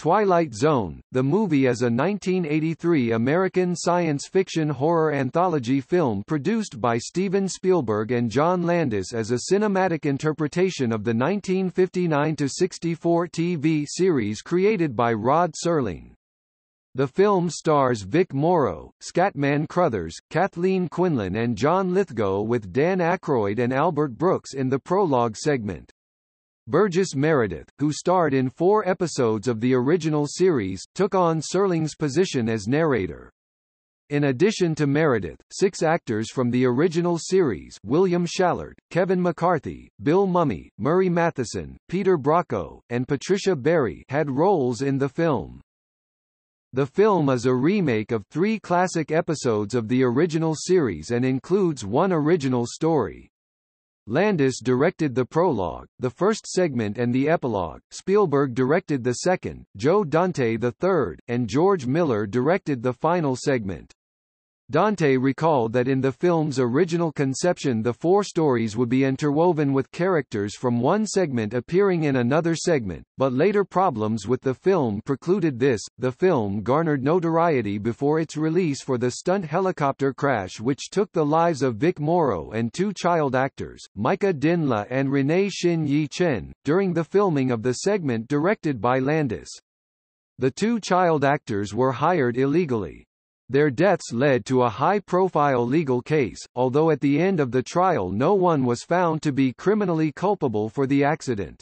Twilight Zone, the movie is a 1983 American science fiction horror anthology film produced by Steven Spielberg and John Landis as a cinematic interpretation of the 1959–64 TV series created by Rod Serling. The film stars Vic Morrow, Scatman Crothers, Kathleen Quinlan and John Lithgow with Dan Aykroyd and Albert Brooks in the prologue segment. Burgess Meredith, who starred in 4 episodes of the original series, took on Serling's position as narrator. In addition to Meredith, 6 actors from the original series William Shallard, Kevin McCarthy, Bill Mummy, Murray Matheson, Peter Brocco, and Patricia Berry had roles in the film. The film is a remake of 3 classic episodes of the original series and includes 1 original story. Landis directed the prologue, the first segment and the epilogue, Spielberg directed the second, Joe Dante the third, and George Miller directed the final segment. Dante recalled that in the film's original conception the 4 stories would be interwoven with characters from one segment appearing in another segment, but later problems with the film precluded this. The film garnered notoriety before its release for the stunt helicopter crash which took the lives of Vic Morrow and 2 child actors, Micah Dinla and Renee Shin-Yi Chen, during the filming of the segment directed by Landis. The 2 child actors were hired illegally. Their deaths led to a high-profile legal case, although at the end of the trial no one was found to be criminally culpable for the accident.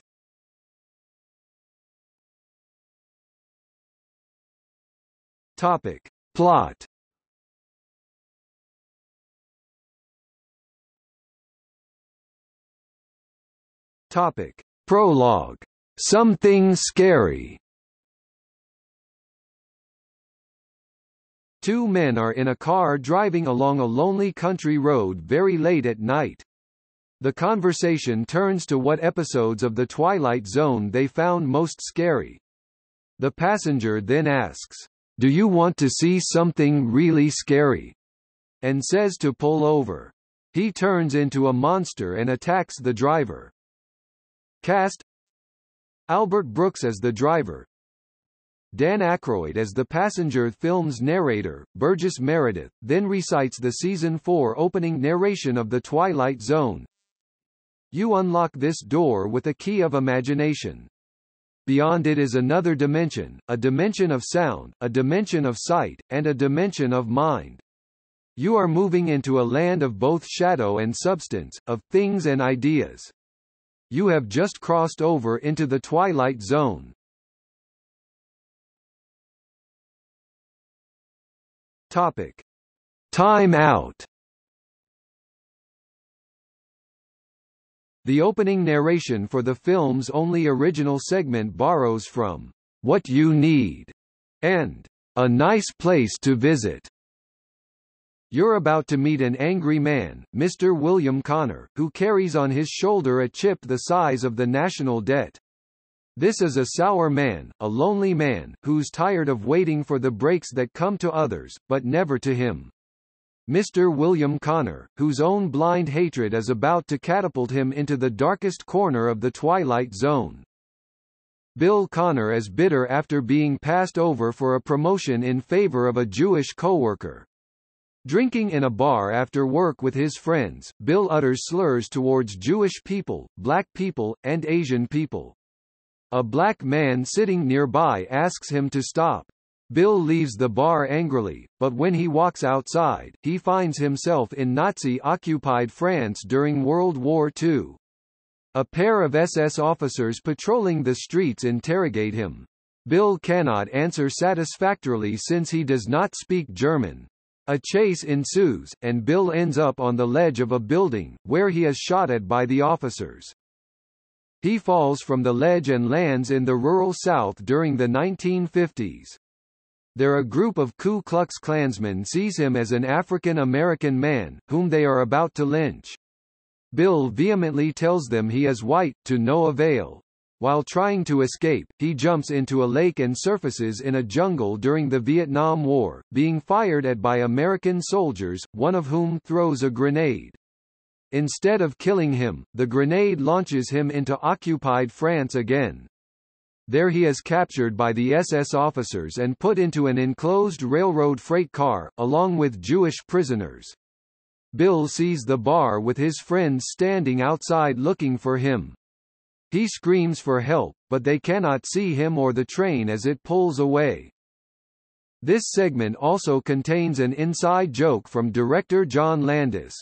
Topic. Plot. Topic. Prologue. Something scary. 2 men are in a car driving along a lonely country road very late at night. The conversation turns to what episodes of The Twilight Zone they found most scary. The passenger then asks, "Do you want to see something really scary?" and says to pull over. He turns into a monster and attacks the driver. Cast: Albert Brooks as the driver, Dan Aykroyd as the passenger. Film's narrator, Burgess Meredith, then recites the season 4 opening narration of The Twilight Zone. You unlock this door with a key of imagination. Beyond it is another dimension, a dimension of sound, a dimension of sight, and a dimension of mind. You are moving into a land of both shadow and substance, of things and ideas. You have just crossed over into the Twilight Zone. Topic. Time out. The opening narration for the film's only original segment borrows from "What You Need" and "A Nice Place to Visit." You're about to meet an angry man, Mr. William Connor, who carries on his shoulder a chip the size of the national debt. This is a sour man, a lonely man, who's tired of waiting for the breaks that come to others, but never to him. Mr. William Connor, whose own blind hatred is about to catapult him into the darkest corner of the Twilight Zone. Bill Connor is bitter after being passed over for a promotion in favor of a Jewish coworker. Drinking in a bar after work with his friends, Bill utters slurs towards Jewish people, black people, and Asian people. A black man sitting nearby asks him to stop. Bill leaves the bar angrily, but when he walks outside, he finds himself in Nazi-occupied France during World War II. A pair of SS officers patrolling the streets interrogate him. Bill cannot answer satisfactorily since he does not speak German. A chase ensues, and Bill ends up on the ledge of a building, where he is shot at by the officers. He falls from the ledge and lands in the rural South during the 1950s. There a group of Ku Klux Klansmen sees him as an African-American man, whom they are about to lynch. Bill vehemently tells them he is white, to no avail. While trying to escape, he jumps into a lake and surfaces in a jungle during the Vietnam War, being fired at by American soldiers, one of whom throws a grenade. Instead of killing him, the grenade launches him into occupied France again. There he is captured by the SS officers and put into an enclosed railroad freight car, along with Jewish prisoners. Bill sees the bar with his friends standing outside looking for him. He screams for help, but they cannot see him or the train as it pulls away. This segment also contains an inside joke from director John Landis.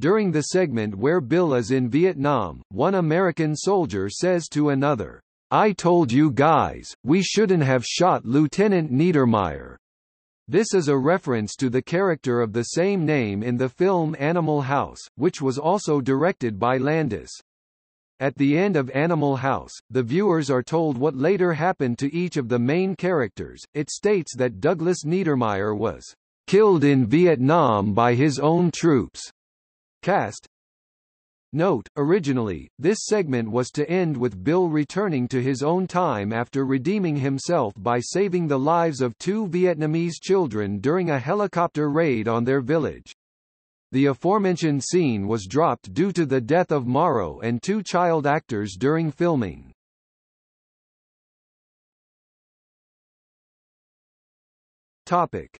During the segment where Bill is in Vietnam, one American soldier says to another, "I told you guys, we shouldn't have shot Lieutenant Niedermeyer." This is a reference to the character of the same name in the film Animal House, which was also directed by Landis. At the end of Animal House, the viewers are told what later happened to each of the main characters. It states that Douglas Niedermeyer was killed in Vietnam by his own troops. Cast note: originally, this segment was to end with Bill returning to his own time after redeeming himself by saving the lives of 2 Vietnamese children during a helicopter raid on their village. The aforementioned scene was dropped due to the death of Morrow and 2 child actors during filming. Topic: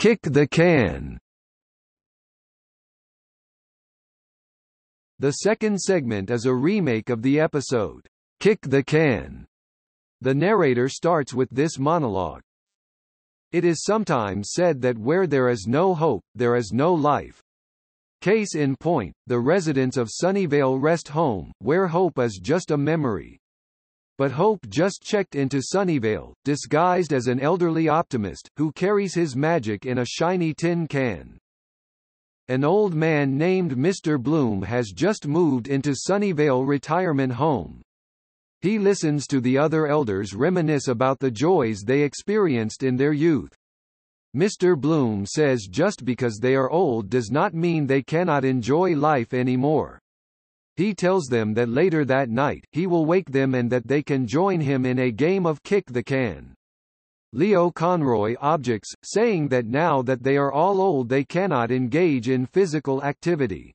Kick the Can. The second segment is a remake of the episode, Kick the Can. The narrator starts with this monologue. It is sometimes said that where there is no hope, there is no life. Case in point, the residents of Sunnyvale Rest Home, where hope is just a memory. But Hope just checked into Sunnyvale, disguised as an elderly optimist, who carries his magic in a shiny tin can. An old man named Mr. Bloom has just moved into Sunnyvale Retirement Home. He listens to the other elders reminisce about the joys they experienced in their youth. Mr. Bloom says just because they are old does not mean they cannot enjoy life anymore. He tells them that later that night, he will wake them and that they can join him in a game of kick the can. Leo Conroy objects, saying that now that they are all old they cannot engage in physical activity.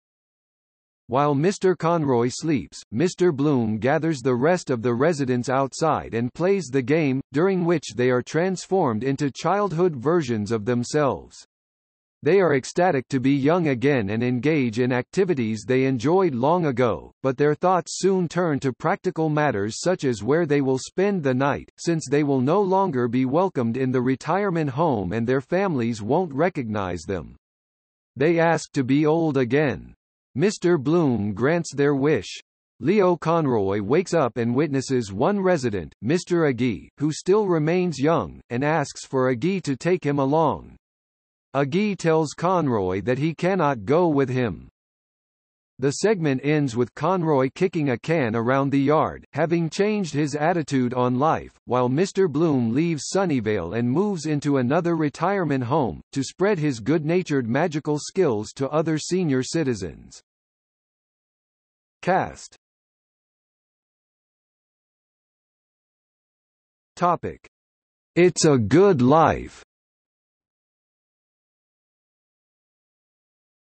While Mr. Conroy sleeps, Mr. Bloom gathers the rest of the residents outside and plays the game, during which they are transformed into childhood versions of themselves. They are ecstatic to be young again and engage in activities they enjoyed long ago, but their thoughts soon turn to practical matters such as where they will spend the night, since they will no longer be welcomed in the retirement home and their families won't recognize them. They ask to be old again. Mr. Bloom grants their wish. Leo Conroy wakes up and witnesses one resident, Mr. Agee, who still remains young, and asks for Agee to take him along. Agee tells Conroy that he cannot go with him. The segment ends with Conroy kicking a can around the yard, having changed his attitude on life, while Mr. Bloom leaves Sunnyvale and moves into another retirement home, to spread his good-natured magical skills to other senior citizens. Cast. Topic: It's a Good Life.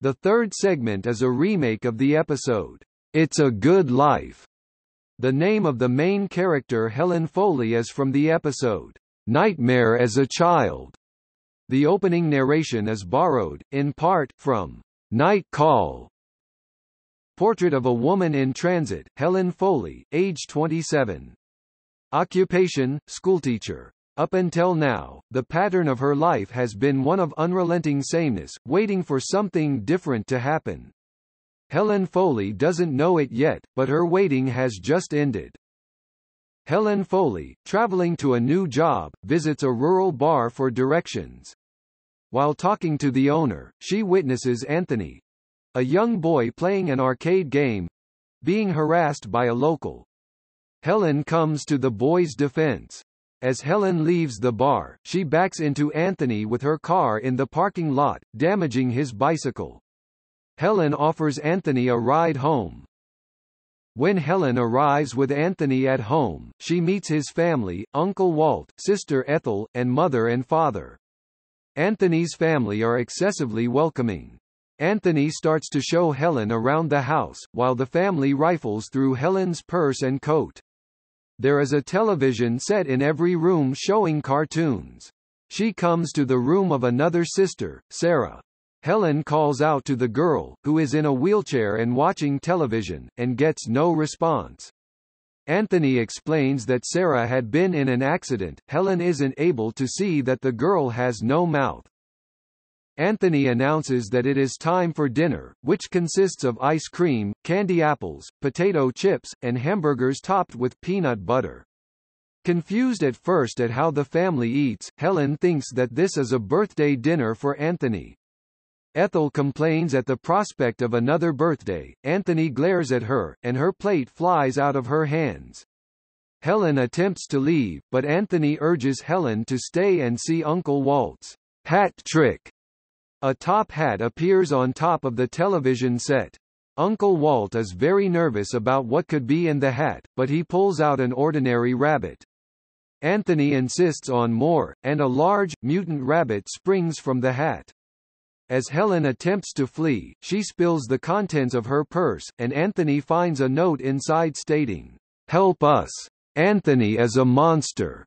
The third segment is a remake of the episode, It's a Good Life. The name of the main character Helen Foley is from the episode, Nightmare as a Child. The opening narration is borrowed, in part, from Night Call. Portrait of a woman in transit, Helen Foley, age 27. Occupation, schoolteacher. Up until now, the pattern of her life has been one of unrelenting sameness, waiting for something different to happen. Helen Foley doesn't know it yet, but her waiting has just ended. Helen Foley, traveling to a new job, visits a rural bar for directions. While talking to the owner, she witnesses Anthony, a young boy playing an arcade game, being harassed by a local. Helen comes to the boy's defense. As Helen leaves the bar, she backs into Anthony with her car in the parking lot, damaging his bicycle. Helen offers Anthony a ride home. When Helen arrives with Anthony at home, she meets his family, Uncle Walt, Sister Ethel, and mother and father. Anthony's family are excessively welcoming. Anthony starts to show Helen around the house, while the family rifles through Helen's purse and coat. There is a television set in every room showing cartoons. She comes to the room of another sister, Sarah. Helen calls out to the girl, who is in a wheelchair and watching television, and gets no response. Anthony explains that Sarah had been in an accident. Helen isn't able to see that the girl has no mouth. Anthony announces that it is time for dinner, which consists of ice cream, candy apples, potato chips, and hamburgers topped with peanut butter. Confused at first at how the family eats, Helen thinks that this is a birthday dinner for Anthony. Ethel complains at the prospect of another birthday. Anthony glares at her, and her plate flies out of her hands. Helen attempts to leave, but Anthony urges Helen to stay and see Uncle Walt's hat trick. A top hat appears on top of the television set. Uncle Walt is very nervous about what could be in the hat, but he pulls out an ordinary rabbit. Anthony insists on more, and a large, mutant rabbit springs from the hat. As Helen attempts to flee, she spills the contents of her purse, and Anthony finds a note inside stating, "Help us! Anthony is a monster!"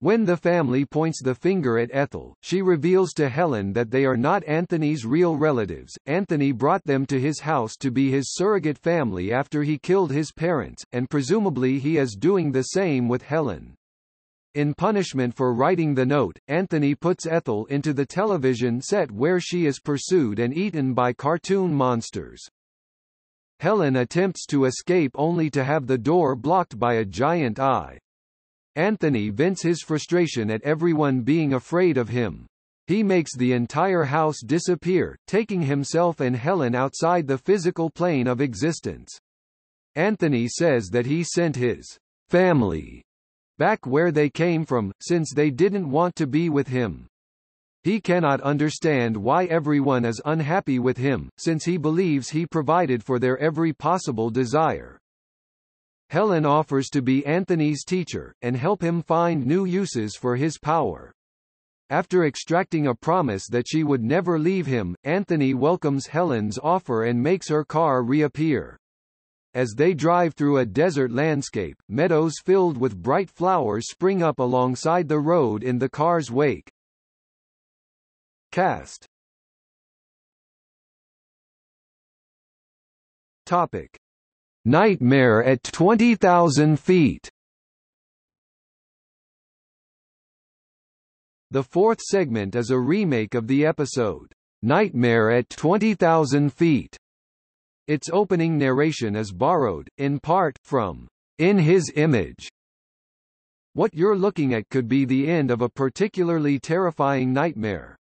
When the family points the finger at Ethel, she reveals to Helen that they are not Anthony's real relatives. Anthony brought them to his house to be his surrogate family after he killed his parents, and presumably he is doing the same with Helen. In punishment for writing the note, Anthony puts Ethel into the television set where she is pursued and eaten by cartoon monsters. Helen attempts to escape only to have the door blocked by a giant eye. Anthony vents his frustration at everyone being afraid of him. He makes the entire house disappear, taking himself and Helen outside the physical plane of existence. Anthony says that he sent his family back where they came from, since they didn't want to be with him. He cannot understand why everyone is unhappy with him, since he believes he provided for their every possible desire. Helen offers to be Anthony's teacher, and help him find new uses for his power. After extracting a promise that she would never leave him, Anthony welcomes Helen's offer and makes her car reappear. As they drive through a desert landscape, meadows filled with bright flowers spring up alongside the road in the car's wake. Cast. Topic. Nightmare at 20,000 Feet. The fourth segment is a remake of the episode, Nightmare at 20,000 Feet. Its opening narration is borrowed, in part, from In His Image. What you're looking at could be the end of a particularly terrifying nightmare.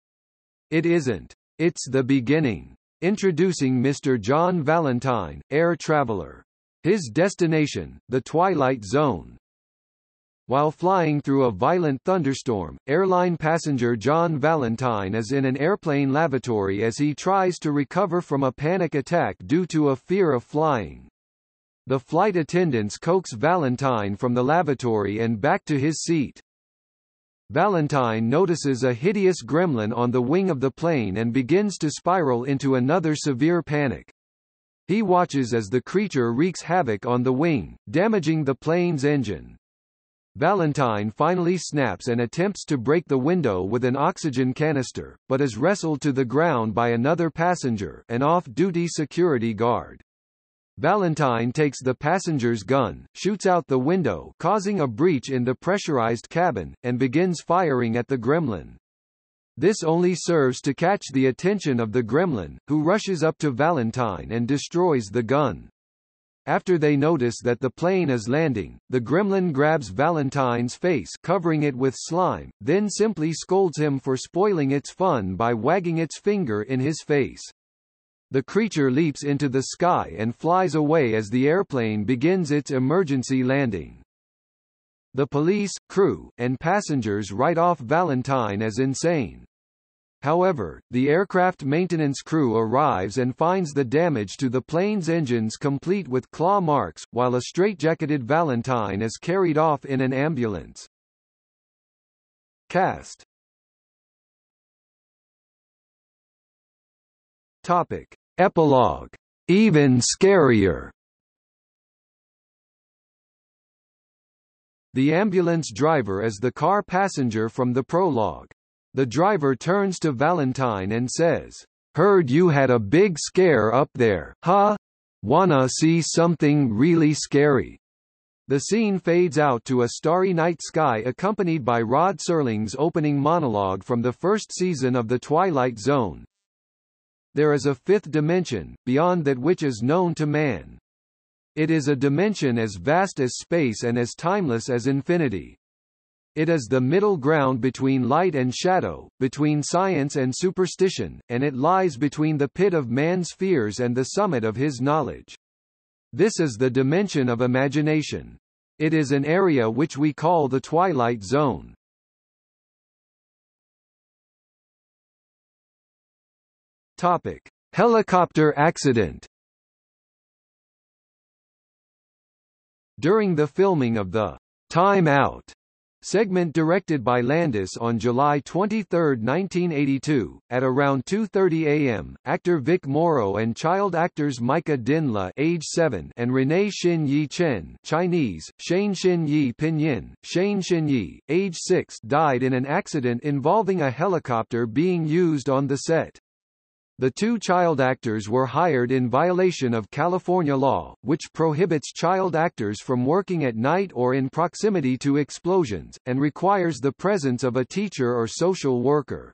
It isn't. It's the beginning. Introducing Mr. John Valentine, air traveler. His destination, the Twilight Zone. While flying through a violent thunderstorm, airline passenger John Valentine is in an airplane lavatory as he tries to recover from a panic attack due to a fear of flying. The flight attendants coax Valentine from the lavatory and back to his seat. Valentine notices a hideous gremlin on the wing of the plane and begins to spiral into another severe panic. He watches as the creature wreaks havoc on the wing, damaging the plane's engine. Valentine finally snaps and attempts to break the window with an oxygen canister, but is wrestled to the ground by another passenger, an off-duty security guard. Valentine takes the passenger's gun, shoots out the window, causing a breach in the pressurized cabin, and begins firing at the gremlin. This only serves to catch the attention of the gremlin, who rushes up to Valentine and destroys the gun. After they notice that the plane is landing, the gremlin grabs Valentine's face, covering it with slime, then simply scolds him for spoiling its fun by wagging its finger in his face. The creature leaps into the sky and flies away as the airplane begins its emergency landing. The police, crew, and passengers write off Valentine as insane. However, the aircraft maintenance crew arrives and finds the damage to the plane's engines complete with claw marks, while a straitjacketed Valentine is carried off in an ambulance. Cast. Topic. Epilogue. Even scarier. The ambulance driver is the car passenger from the prologue. The driver turns to Valentine and says, "Heard you had a big scare up there, huh? Wanna see something really scary?" The scene fades out to a starry night sky accompanied by Rod Serling's opening monologue from the first season of The Twilight Zone. There is a fifth dimension, beyond that which is known to man. It is a dimension as vast as space and as timeless as infinity. It is the middle ground between light and shadow, between science and superstition, and it lies between the pit of man's fears and the summit of his knowledge. This is the dimension of imagination. It is an area which we call the Twilight Zone. Topic: Helicopter accident. During the filming of the Time Out segment directed by Landis on July 23, 1982, at around 2:30 a.m., actor Vic Morrow and child actors Micah Dinla, age 7, and Renee Shin-Yi Chen, Chinese, Shane Shin-Yi Pinyin, Shane Shin-Yi, age 6, died in an accident involving a helicopter being used on the set. The two child actors were hired in violation of California law, which prohibits child actors from working at night or in proximity to explosions, and requires the presence of a teacher or social worker.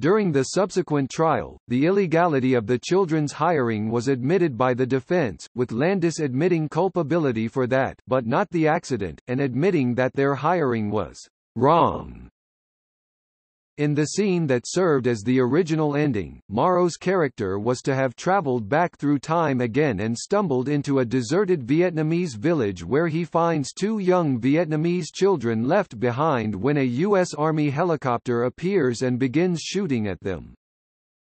During the subsequent trial, the illegality of the children's hiring was admitted by the defense, with Landis admitting culpability for that but not the accident, and admitting that their hiring was wrong. In the scene that served as the original ending, Morrow's character was to have traveled back through time again and stumbled into a deserted Vietnamese village where he finds two young Vietnamese children left behind when a U.S. Army helicopter appears and begins shooting at them.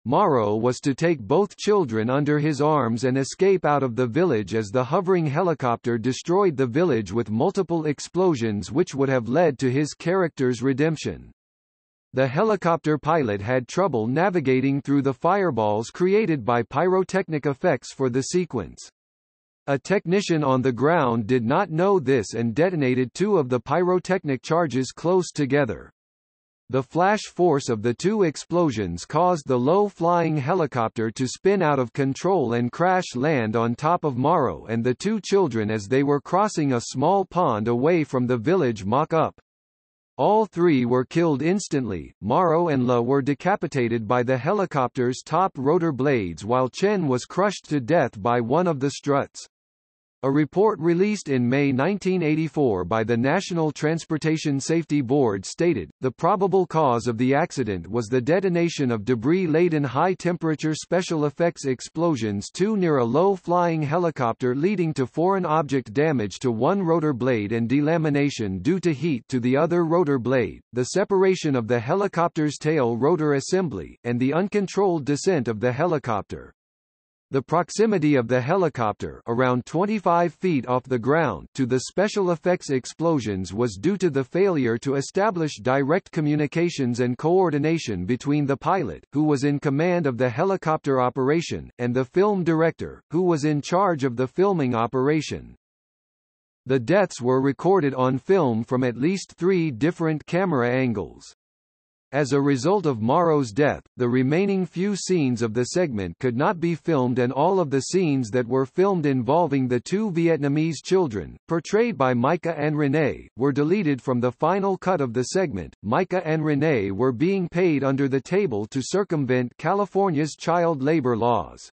Morrow was to take both children under his arms and escape out of the village as the hovering helicopter destroyed the village with multiple explosions, which would have led to his character's redemption. The helicopter pilot had trouble navigating through the fireballs created by pyrotechnic effects for the sequence. A technician on the ground did not know this and detonated two of the pyrotechnic charges close together. The flash force of the two explosions caused the low-flying helicopter to spin out of control and crash land on top of Morrow and the two children as they were crossing a small pond away from the village mock-up. All three were killed instantly. Morrow and La were decapitated by the helicopter's top rotor blades while Chen was crushed to death by one of the struts. A report released in May 1984 by the National Transportation Safety Board stated, the probable cause of the accident was the detonation of debris-laden high-temperature special effects explosions too near a low-flying helicopter, leading to foreign object damage to one rotor blade and delamination due to heat to the other rotor blade, the separation of the helicopter's tail rotor assembly, and the uncontrolled descent of the helicopter. The proximity of the helicopter, around 25 feet off the ground, to the special effects explosions was due to the failure to establish direct communications and coordination between the pilot, who was in command of the helicopter operation, and the film director, who was in charge of the filming operation. The deaths were recorded on film from at least 3 different camera angles. As a result of Morrow's death, the remaining few scenes of the segment could not be filmed, and all of the scenes that were filmed involving the two Vietnamese children, portrayed by Micah and Renee, were deleted from the final cut of the segment. Micah and Renee were being paid under the table to circumvent California's child labor laws.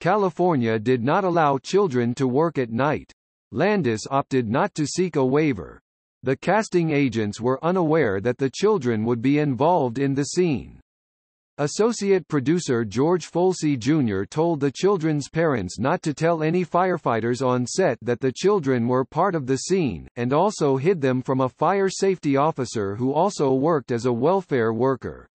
California did not allow children to work at night. Landis opted not to seek a waiver. The casting agents were unaware that the children would be involved in the scene. Associate producer George Folsey Jr. told the children's parents not to tell any firefighters on set that the children were part of the scene, and also hid them from a fire safety officer who also worked as a welfare worker.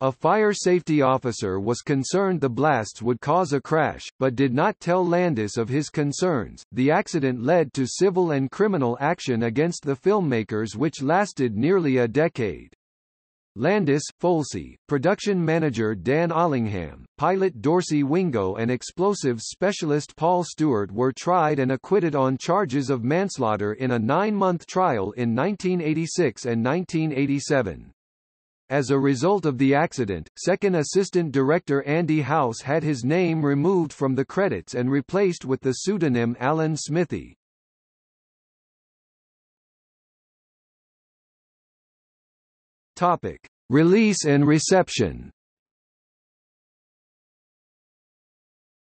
A fire safety officer was concerned the blasts would cause a crash, but did not tell Landis of his concerns. The accident led to civil and criminal action against the filmmakers, which lasted nearly a decade. Landis, Folsey, production manager Dan Allingham, pilot Dorsey Wingo and explosives specialist Paul Stewart were tried and acquitted on charges of manslaughter in a 9-month trial in 1986 and 1987. As a result of the accident, second assistant director Andy House had his name removed from the credits and replaced with the pseudonym Alan Smithy. Topic: Release and reception.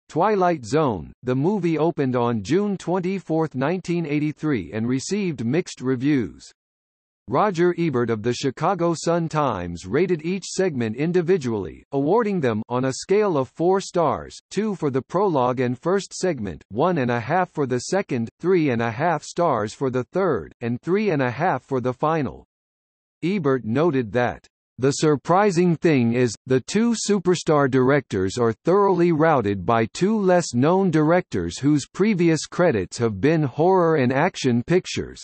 Twilight Zone, the movie opened on June 24, 1983 and received mixed reviews. Roger Ebert of the Chicago Sun-Times rated each segment individually, awarding them on a scale of 4 stars, 2 for the prologue and first segment, 1.5 for the second, 3.5 stars for the third, and 3.5 for the final. Ebert noted that the surprising thing is, the 2 superstar directors are thoroughly routed by 2 less-known directors whose previous credits have been horror and action pictures.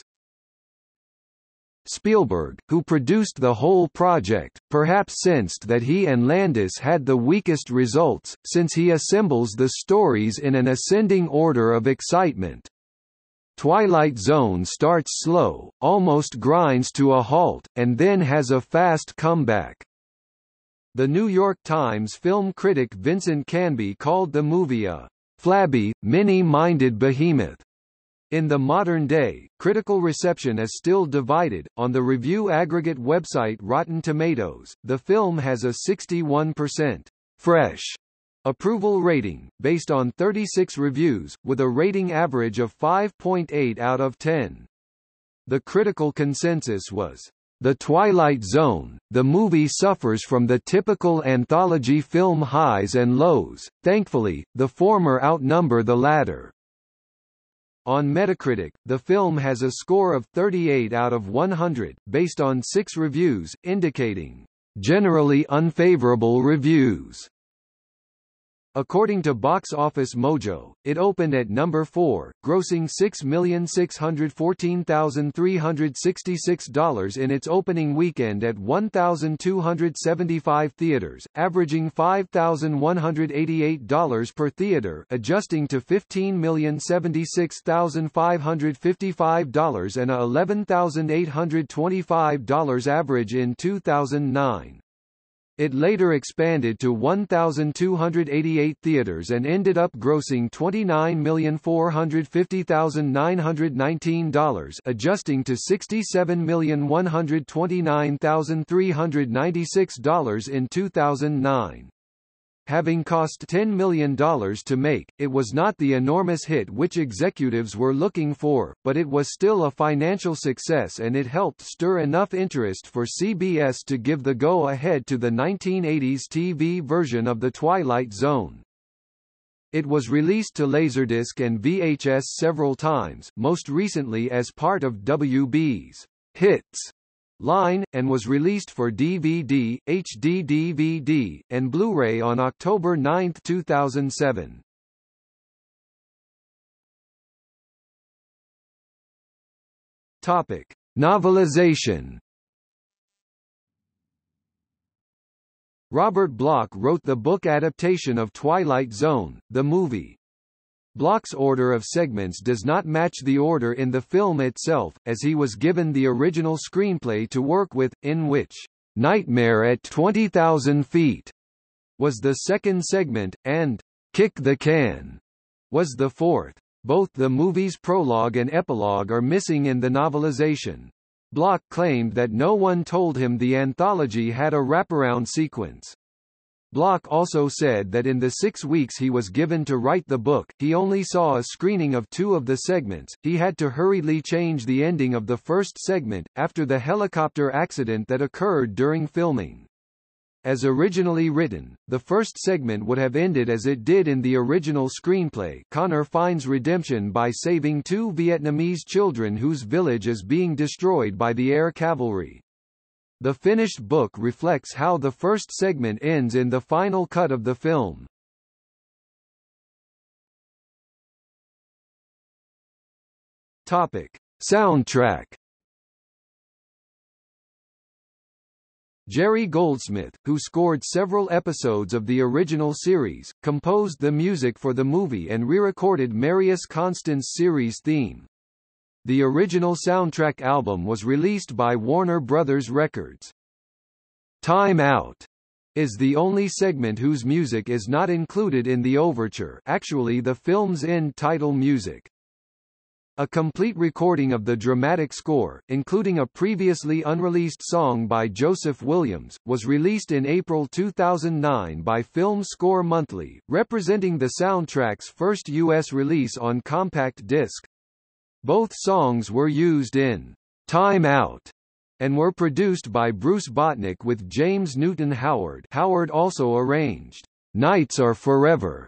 Spielberg, who produced the whole project, perhaps sensed that he and Landis had the weakest results, since he assembles the stories in an ascending order of excitement. Twilight Zone starts slow, almost grinds to a halt, and then has a fast comeback. The New York Times film critic Vincent Canby called the movie a flabby, many-minded behemoth. In the modern day, critical reception is still divided. On the review aggregate website Rotten Tomatoes, the film has a 61% fresh approval rating, based on 36 reviews, with a rating average of 5.8 out of 10. The critical consensus was, "The Twilight Zone, the movie suffers from the typical anthology film highs and lows, thankfully, the former outnumber the latter." On Metacritic, the film has a score of 38 out of 100, based on 6 reviews, indicating generally unfavorable reviews. According to Box Office Mojo, it opened at number 4, grossing $6,614,366 in its opening weekend at 1,275 theaters, averaging $5,188 per theater, adjusting to $15,076,555 and a $11,825 average in 2009. It later expanded to 1,288 theaters and ended up grossing $29,450,919, adjusting to $67,129,396 in 2009. Having cost $10 million to make, it was not the enormous hit which executives were looking for, but it was still a financial success and it helped stir enough interest for CBS to give the go-ahead to the 1980s TV version of The Twilight Zone. It was released to Laserdisc and VHS several times, most recently as part of WB's Hits line, and was released for DVD, HD-DVD, and Blu-ray on October 9, 2007. Topic: Novelization. Robert Bloch wrote the book adaptation of Twilight Zone, the movie. Bloch's order of segments does not match the order in the film itself, as he was given the original screenplay to work with, in which "Nightmare at 20,000 Feet" was the second segment, and "Kick the Can" was the fourth. Both the movie's prologue and epilogue are missing in the novelization. Bloch claimed that no one told him the anthology had a wraparound sequence. Bloch also said that in the 6 weeks he was given to write the book, he only saw a screening of 2 of the segments. He had to hurriedly change the ending of the first segment, after the helicopter accident that occurred during filming. As originally written, the first segment would have ended as it did in the original screenplay. Connor finds redemption by saving 2 Vietnamese children whose village is being destroyed by the air cavalry. The finished book reflects how the first segment ends in the final cut of the film. Topic: Soundtrack. Jerry Goldsmith, who scored several episodes of the original series, composed the music for the movie and re-recorded Marius Constant's series theme. The original soundtrack album was released by Warner Brothers Records. Time Out is the only segment whose music is not included in the overture, actually the film's end title music. A complete recording of the dramatic score, including a previously unreleased song by Joseph Williams, was released in April 2009 by Film Score Monthly, representing the soundtrack's first U.S. release on compact disc. Both songs were used in Time Out and were produced by Bruce Botnick with James Newton Howard. Howard also arranged Nights Are Forever,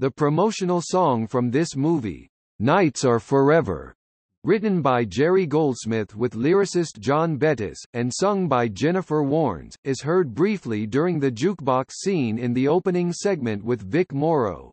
the promotional song from this movie. Nights Are Forever, written by Jerry Goldsmith with lyricist John Bettis, and sung by Jennifer Warnes, is heard briefly during the jukebox scene in the opening segment with Vic Morrow.